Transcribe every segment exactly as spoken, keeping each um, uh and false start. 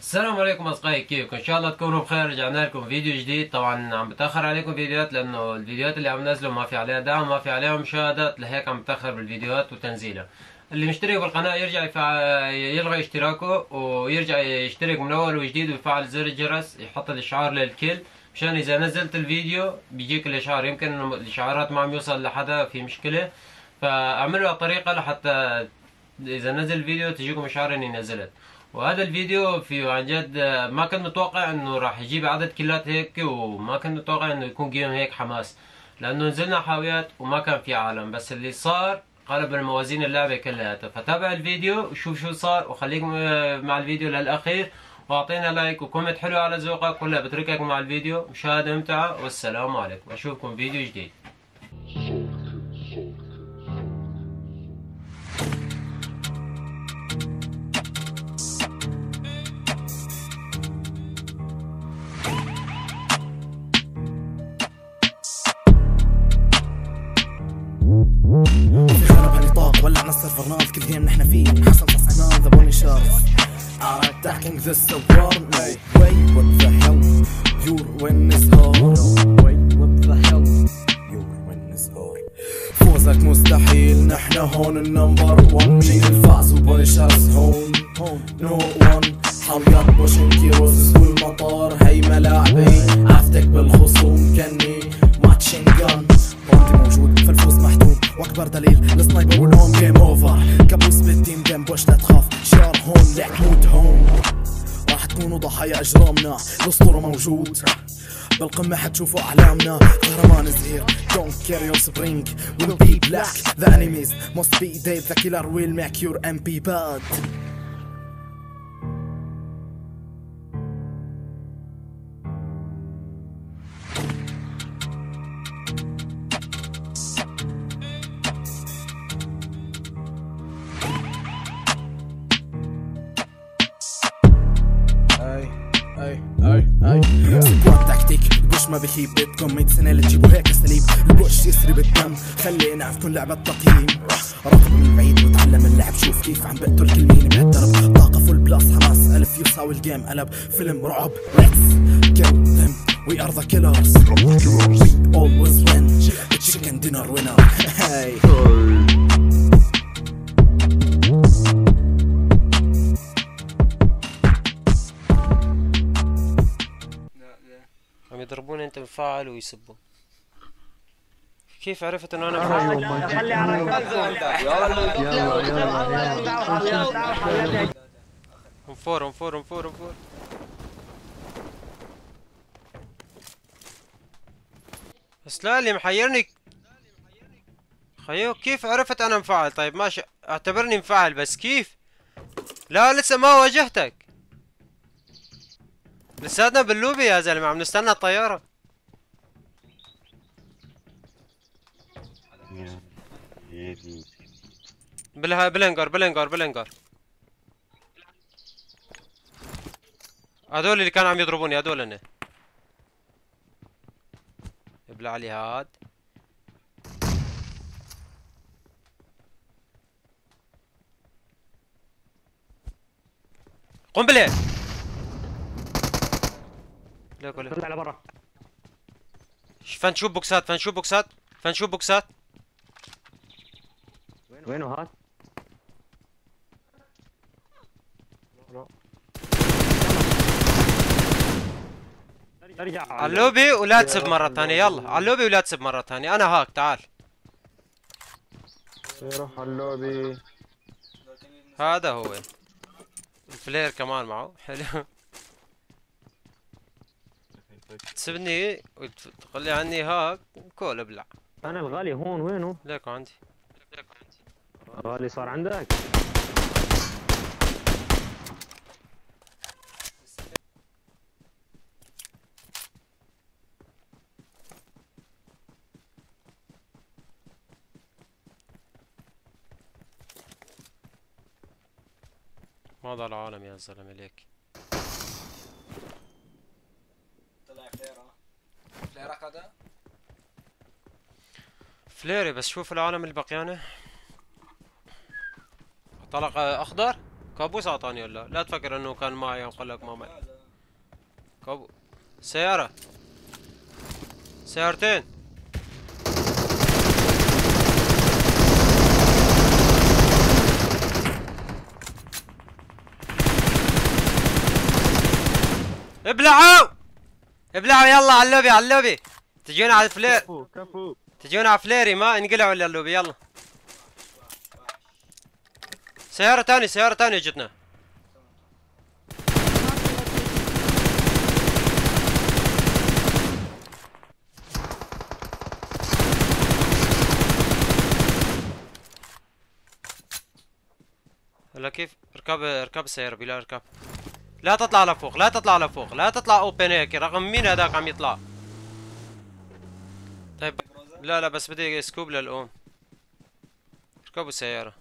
السلام عليكم اصدقائي، كيفكم؟ ان شاء الله تكونوا بخير. رجعنا لكم فيديو جديد. طبعا عم بتاخر عليكم فيديوهات لانه الفيديوهات اللي عم نزله ما في عليها دعم، ما في عليها مشاهدات، لهيك عم بتاخر بالفيديوهات وتنزيلها. اللي مشترك بالقناه يرجع يلغي اشتراكه ويرجع يشترك من اول وجديد ويفعل زر الجرس، يحط الاشعار للكل مشان اذا نزلت الفيديو بيجيك الاشعار. يمكن انه الاشعارات ما عم يوصل لحدا، في مشكله، فاعملوا طريقه لحتى اذا نزل الفيديو تجيكم اشعار اني نزلت. وهذا الفيديو فيه عن جد ما كنت متوقع انه راح يجيب عدد كيلات هيك، وما كنت متوقع انه يكون جيم هيك حماس، لانه نزلنا حاويات وما كان في عالم، بس اللي صار قلب الموازين اللعبه كلياتها. فتابع الفيديو وشوف شو صار، وخليك مع الفيديو للاخير، واعطينا لايك وكومنت حلو على ذوقك. كلها بتركك مع الفيديو، مشاهده ممتعه، والسلام عليكم، اشوفكم فيديو جديد. في خرب هالنطاق ولعنا السيرفر، ناقص كل جيم نحن فيه حسن تصعيدنا ذا بوني شارف. I'm attacking this server. Wait, wait, what the hell? Your win is hard. Wait, what the hell? Your win is hard. فوزك مستحيل، نحن هون النمبر وان، جيل الفاز وبوني شارف هون نو وان. حريات بوشن كيروز والمطار، هي ملاعبي، عفتك بالخصوم كني ماتشين جان. بونتي موجود فالفوز محتوم، واكبر دليل السنايبر والهوم جيم اوفر. كابوس بالتيم جيم بوش، لا تخاف شار هون، لعك موت هون، راح تكونوا ضحايا اجرامنا. الاسطوره موجود بالقمه، حتشوفوا احلامنا. قهرمان صغير don't carry your spring will be black. The enemies must be dead. The killer will make your ام بي bad. سكواد تكتيك البوش ما بخيب، بدكم مية سنة لتجيبوا هيك اساليب. البوش يسري بالدم، خلينا نعرفكم لعبة تقييم. راقب من بعيد وتعلم اللعب، شوف كيف عم بقتل كل مين بهالدرب. طاقة فول بلس حماس ألف، يساوي الجيم قلب فيلم رعب. Let's kill them, we are the killers, we always win, the chicken dinner winner. يضربون انت مفاعل ويسبوا. كيف عرفت انه انا مفاعل؟ خلي على يلا انفور انفور انفور انفور. بس لا اللي محيرني خيوك، كيف عرفت انا مفاعل؟ طيب ماشي اعتبرني مفاعل، بس كيف؟ لا لسه ما واجهتك، لساتنا باللوبي يا زلمة، عم نستنى الطيارة. بالها بالانجار بالانجار بالانجار. هذول اللي كانوا عم يضربوني، هذول انا. ابلع علي هاد. قنبلة. طلع لبرا، فنشوف بوكسات فنشوف بوكسات فنشوف بوكسات. وينو هاد؟ على اللوبي ولا تسب مرة ثانية، يلا على اللوبي ولا تسب مرة ثانية، أنا هاك تعال. يروح على اللوبي، هذا هو الفلير كمان معه، حلو. تسبني وتخلي عني هاك كول ابلع. انا الغالي هون وينه؟ ليكو عندي ليكو عندي الغالي صار عندك. ماذا العالم يا زلمه ليك؟ فليري بس شوف العالم اللي بقيانه. طلق اخضر كابوس اعطاني ولا لا تفكر انه كان معي وقال لك ما معي. كابوس. سيارة. سيارتين. ابلعوا ابلعوا يلا على اللوبي على اللوبي. تجونا على الفلير. كفو كفو. تجونا على فليري ما انقلعوا الا اللوبي يلا. سيارة ثانية سيارة ثانية جتنا. هلا كيف؟ اركب اركب السيارة بلا اركب. لا تطلع لفوق لا تطلع لفوق لا تطلع اوبن هيك رقم مين هذاك عم يطلع. طيب لا لا بس بدي سكوب للأم. اركبوا السيارة.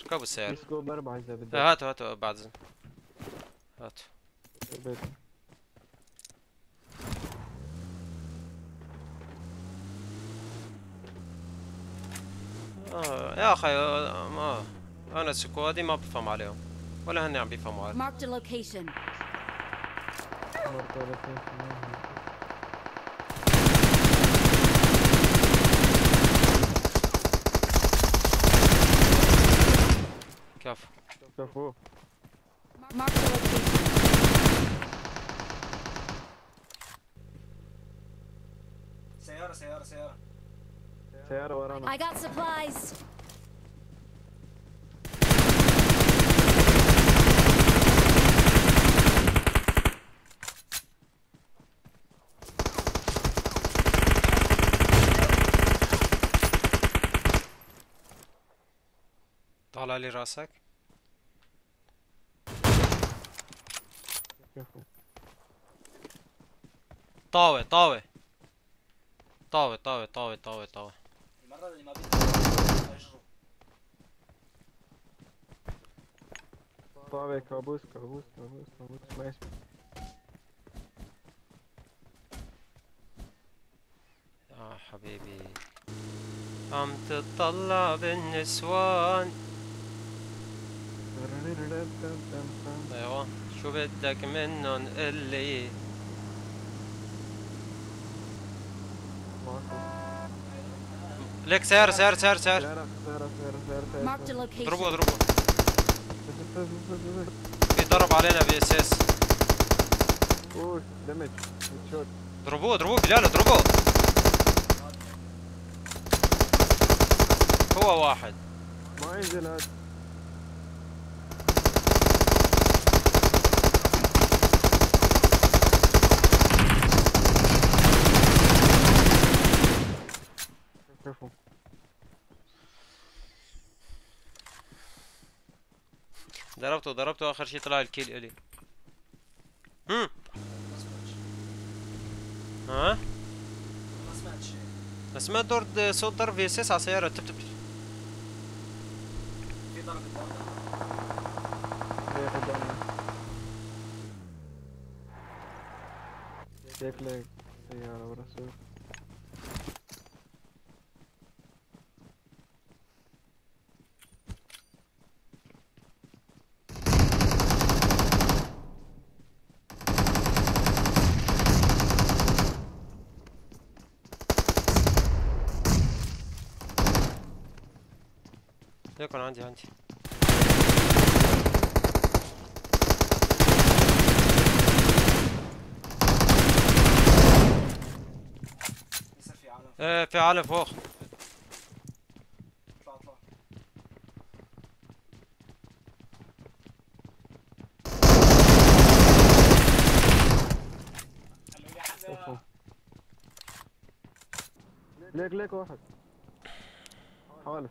اركبوا السيارة. سكوب أربعة إذا بدك. هاتوا هاتوا بعد زين. هاتوا. آه يا أخي ما أنا السكوادي ما بفهم عليهم ولا هني عم بيفهموا علي. Marked a location. كفو كفو سيارة سيارة سيارة سيارة ورانا. I got supplies. طالع لي راسك. طاوة طاوة طاوة طاوة طاوة طاوة طاوة. المرة اللي ما بيجروا. طاوة كابوس كابوس كابوس كابوس ما يسمع. آه حبيبي. عم تطلع بالنسوان. ايوه شو بدك منهم اللي لك. سيارة سيارة سيارة سيارة اضربوا اضربوا. بيضرب علينا باساس. اوه دمج شوت. اضربوه اضربوه بلال اضربوه. هو واحد ما ينزل هذا. ضربته ضربته اخر شيء طلع الكيل الي. امم ها ما سمعت شيء. ما سمعت دور صوت ضرب في اساس على سياره. تب تب في ضرب قدامنا. شكلك سياره ورا سوق. يكون عندي عندي لسه في عالم. ايه في عالم فوق. اطلع اطلع. ليك ليك واحد حوالف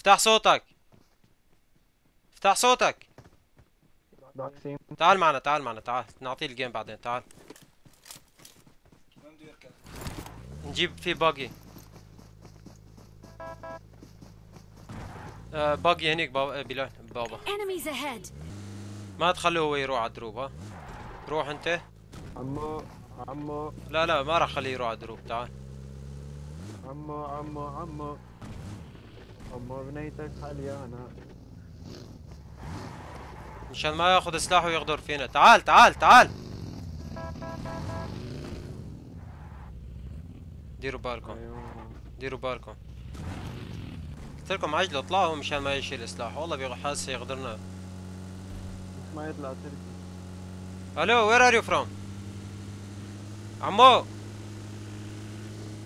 افتح صوتك، افتح صوتك. تعال معنا تعال معنا تعال نعطيه الجيم بعدين. تعال نجيب في باجي آه باجي هنيك بابا بلال بابا. ما تخلوه هو يروح على الدروب. ها روح انت عمو عمو. لا لا ما راح خليه يروح على الدروب. تعال عمو عمو عمو عمو بنيتك حالي انا مشان ما ياخذ سلاحه ويغدر فينا. تعال تعال تعال ديروا بالكم ديروا بالكم قلت لكم عجلوا اطلعوا مشان ما يشيل سلاحه. والله بحاسس يغدرنا ما يطلع تركي. الو وير ار يو فروم؟ عمو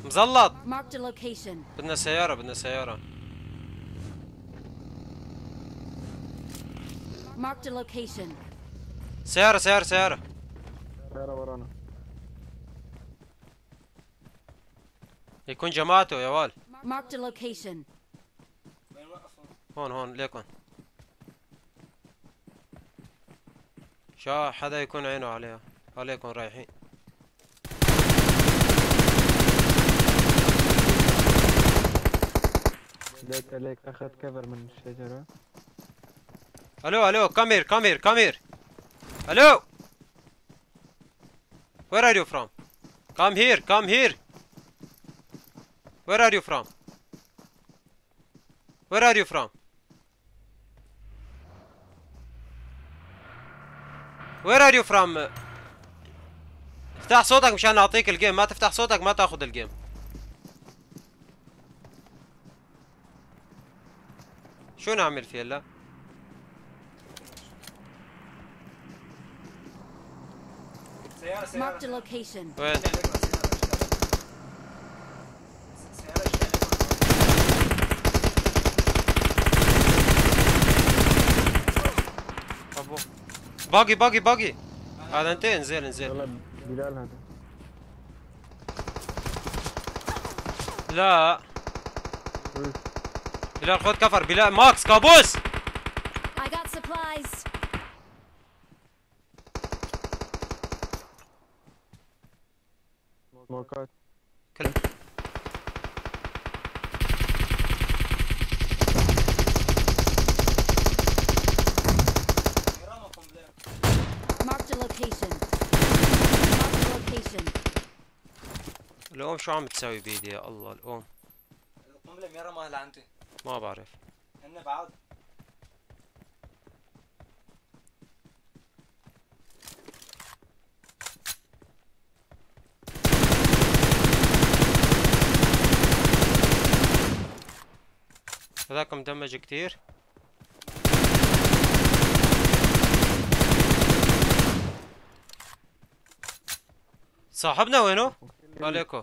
مزلط. بدنا سيارة بدنا سيارة. سيارة سيارة سيارة سيارة ورانا. يكون جماعته يا وال. هون هون ليكن شا حدا يكون عينه عليها. عليكم رايحين. ليك عليك اخذ كفر من الشجرة. الو الو come here come here come here. الو where are you from? come here come here. where are you from? where are you from? وير ار يو فروم؟ افتح صوتك مشان اعطيك الجيم. ما تفتح صوتك ما تاخذ الجيم. شو نعمل فيه هلا؟ سيارة سيارة وين؟ باقي باقي باقي هذا انت. انزل انزل بلال هذا. لا بلال خذ كفر. بلال ماكس كابوس. الأم شو عم تسوي بيدي يا الله الأم؟ القنبلة ميرا ما هلا عندي. ما بعرف. هن بعاد. هذاك مدمج كتير. صاحبنا وينه؟ عليكم.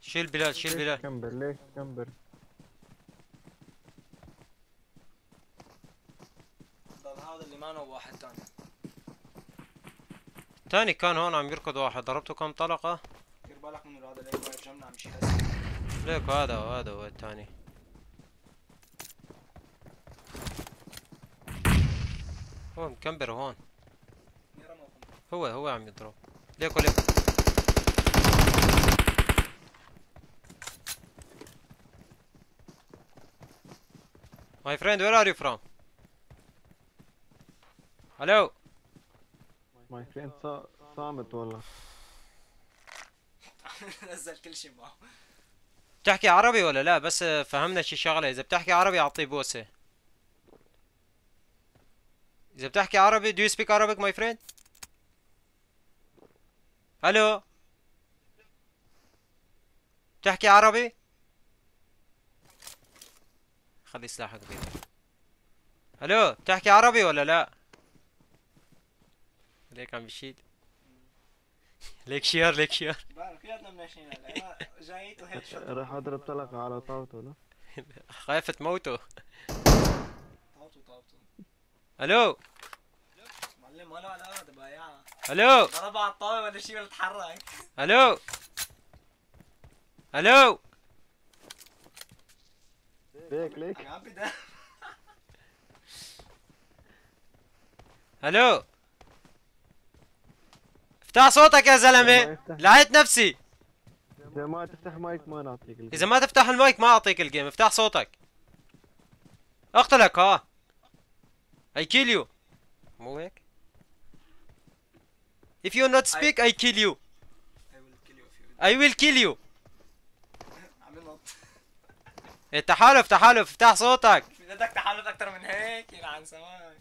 شيل بلال شيل بلال. كمبر ليش كمبر؟ ضل هذا اللي معنا وواحد ثاني. ثاني كان هون عم يركض واحد. ضربته كم طلقة؟ دير بالك منه هذا اللي واقف جنبنا عم يشيل أسلحة. ليك هذا هذا هو الثاني. هو مكمبر هون. هو هو عم يضرب. ليكو ليكو My friend, where are you from? Hello? My friend صامت والله. نزل كل شيء معه. بتحكي عربي ولا لا؟ بس فهمنا شي شغلة. إذا بتحكي عربي أعطيه بوسة. إذا بتحكي عربي do you speak Arabic my friend? Hello? بتحكي عربي؟ خليه سلاحك بيدي. الو بتحكي عربي ولا لا؟ ليك عم بشيد. ليك شير ليك شير. بعرف كلياتنا مناشين هلا جايت وهيك شو راح اضرب طلقه على طاوته لا؟ خايف تموته. طاوته طاوته. الو معلم ولا على الارض بايعها. الو ضربها على الطاوله ولا شيء ولا تحرك. الو الو ليك ليك عم بدافع. الو افتح صوتك يا زلمه، لعيت نفسي. اذا ما تفتح المايك ما نعطيك الجيم. اذا ما تفتح المايك ما اعطيك الجيم. افتح صوتك اقتلك. ها I kill you. مو هيك؟ If you not speak I kill you. I will kill you. تحالف تحالف افتح صوتك. بدك تحالف اكثر من هيك يلعن سماك.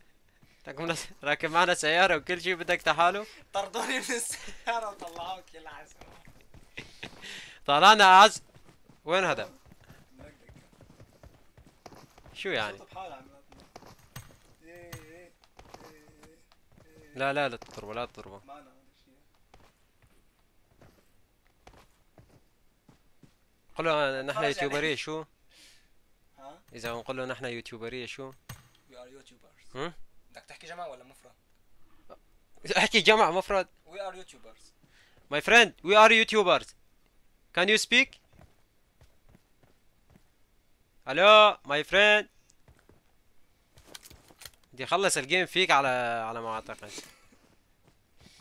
بدك راكب معنا سيارة وكل شيء بدك تحالف؟ طردوني من السيارة وطلعوك يلعن سماك. طلعنا اعز. وين هذا؟ شو يعني؟ لا لا لا تضربه لا تضربه. نقول له نحن يوتيوبرية شو؟ ها؟ إذا بنقول له نحن يوتيوبرية شو؟ We are YouTubers. هم؟ بدك تحكي جمع ولا مفرد؟ احكي جمع مفرد. We are YouTubers. My friend, we are YouTubers. Can you speak? ألو my friend. بدي أخلص الجيم فيك على على ما أعتقد.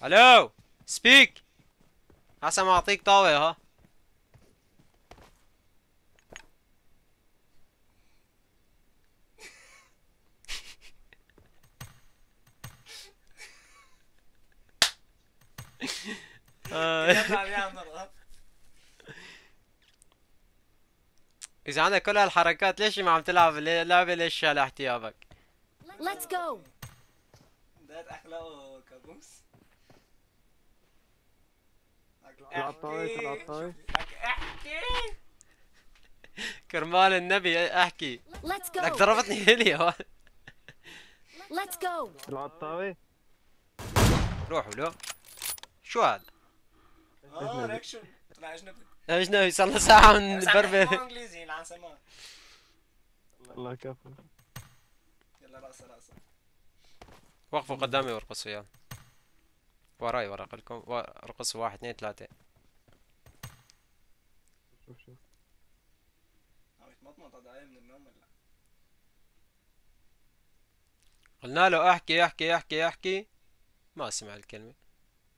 ألو speak. حسن ما أعطيك طاولة ها. إذا عندك كل هالحركات ليش ما عم تلعب اللعبة؟ ليش شال احتيابك؟ Let's go. ده أخلاقه كابوس. احكي احكي كرمال النبي احكي. Let's go. لك ضربتني هيليا. Let's go. العطاوي. روحوا له. شو هذا؟ اه ريكشن طلع اجنبي. اجنبي صار له ساعة من بربة. انجليزي يلعن سماك. الله كفو. يلا راسه راسه. وقفوا قدامي وارقصوا يلا. وراي ورا قلكم وارقصوا واحد اثنين ثلاثة. شوف شوف. عم يتمطمط هذا من النوم ولا؟ قلنا له احكي احكي احكي احكي ما سمع الكلمة.